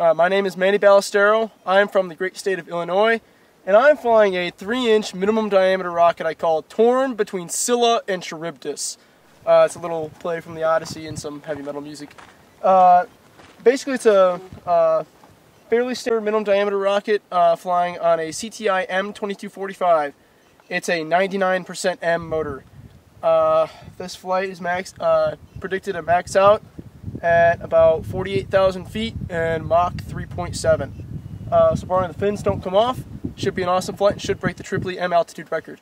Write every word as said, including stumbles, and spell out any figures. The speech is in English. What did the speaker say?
Uh, my name is Manny Ballestero. I am from the great state of Illinois, and I am flying a three inch minimum diameter rocket I call Torn Between Scylla and Charybdis. Uh, it's a little play from the Odyssey and some heavy metal music. Uh, basically, it's a uh, fairly standard minimum diameter rocket uh, flying on a C T I M twenty-two forty-five. It's a ninety-nine percent M motor. Uh, this flight is max uh, predicted to max out at about forty-eight thousand feet and Mach three point seven. Uh, so barring the fins don't come off, should be an awesome flight and should break the Tripoli M altitude record.